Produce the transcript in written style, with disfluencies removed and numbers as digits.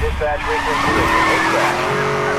Dispatch, reach position.